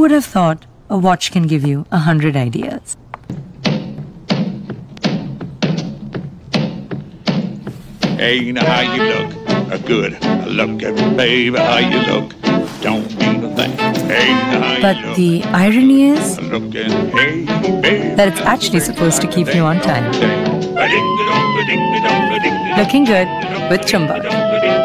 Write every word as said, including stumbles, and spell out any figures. would have thought a watch can give you a hundred ideas? Hey, you know how you look, a good I look at, baby, how you look, don't mean a thing. Hey, you know how but you look. The irony is that it's actually supposed to keep you on time. Looking good with Chumbka.